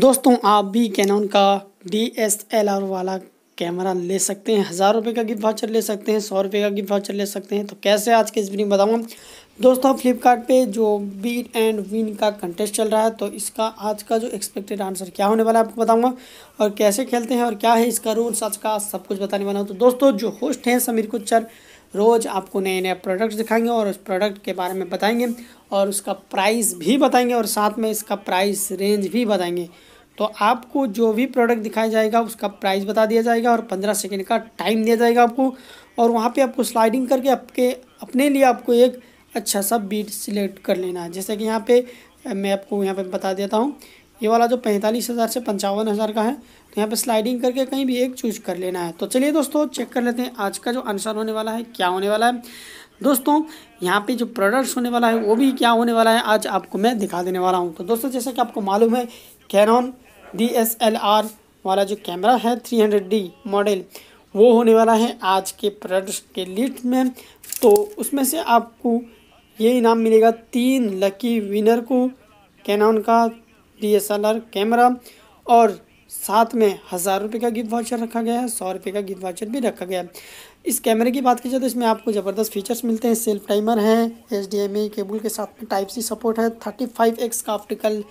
दोस्तों आप भी कैनन का DSLR वाला कैमरा ले सकते हैं, 1000 रुपये का गिफ्ट वाउचर ले सकते हैं, 100 रुपये का गिफ्ट वाउचर ले सकते हैं। तो कैसे, आज के इस वीडियो में बताऊँगा। दोस्तों फ्लिपकार्ट पे जो बीट एंड विन का कंटेस्ट चल रहा है, तो इसका आज का जो एक्सपेक्टेड आंसर क्या होने वाला है आपको बताऊँगा, और कैसे खेलते हैं और क्या है इसका रूल्स, आज का सब कुछ बताने वाला हूँ। तो दोस्तों जो होस्ट हैं समीर कुचर रोज़ आपको नए नए प्रोडक्ट्स दिखाएंगे और उस प्रोडक्ट के बारे में बताएंगे और उसका प्राइस भी बताएंगे और साथ में इसका प्राइस रेंज भी बताएंगे। तो आपको जो भी प्रोडक्ट दिखाया जाएगा उसका प्राइस बता दिया जाएगा और 15 सेकेंड का टाइम दिया जाएगा आपको, और वहाँ पे आपको स्लाइडिंग करके आपके अपने लिए आपको एक अच्छा सा बीट सिलेक्ट कर लेना है। जैसे कि यहाँ पे मैं आपको यहाँ पे बता देता हूँ, ये वाला जो 45,000 से 55,000 का है, तो यहाँ पे स्लाइडिंग करके कहीं भी एक चूज कर लेना है। तो चलिए दोस्तों चेक कर लेते हैं आज का जो आंसर होने वाला है क्या होने वाला है। दोस्तों यहाँ पे जो प्रोडक्ट्स होने वाला है वो भी क्या होने वाला है आज आपको मैं दिखा देने वाला हूँ। तो दोस्तों जैसा कि आपको मालूम है कैनन DSLR वाला जो कैमरा है 300D मॉडल, वो होने वाला है आज के प्रोडक्ट्स के लिस्ट में। तो उसमें से आपको ये इनाम मिलेगा 3 लकी विनर को कैनन का DSLR कैमरा, और साथ में 1000 रुपये का गिफ्ट वाउचर रखा गया है, 100 रुपये का गिफ्ट वाउचर भी रखा गया है। इस कैमरे की बात की जाए तो इसमें आपको ज़बरदस्त फीचर्स मिलते हैं। सेल्फ टाइमर है, HDMI केबल के साथ में टाइप C सपोर्ट है, 35x का ऑप्टिकल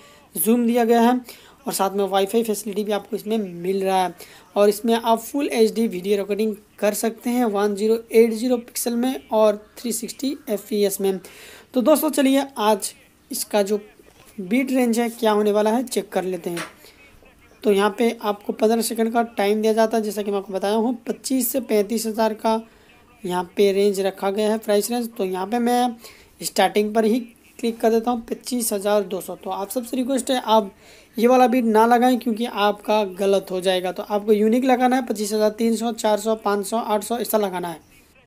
जूम दिया गया है, और साथ में वाईफाई फैसिलिटी भी आपको इसमें मिल रहा है। और इसमें आप फुल HD वीडियो रिकॉर्डिंग कर सकते हैं 1080 पिक्सल में और 360 FPS में। तो दोस्तों चलिए आज इसका जो बीट रेंज है क्या होने वाला है चेक कर लेते हैं। तो यहाँ पे आपको 15 सेकंड का टाइम दिया जाता है, जैसा कि मैं आपको बताया हूँ 25,000 से 35,000 का यहाँ पे रेंज रखा गया है, प्राइस रेंज। तो यहाँ पर मैं स्टार्टिंग पर ही क्लिक कर देता हूँ 25,200। तो आप सबसे रिक्वेस्ट है आप ये वाला बीट ना लगाएं क्योंकि आपका गलत हो जाएगा। तो आपको यूनिक लगाना है, 25,300, 400, 500, 800 ऐसा लगाना है।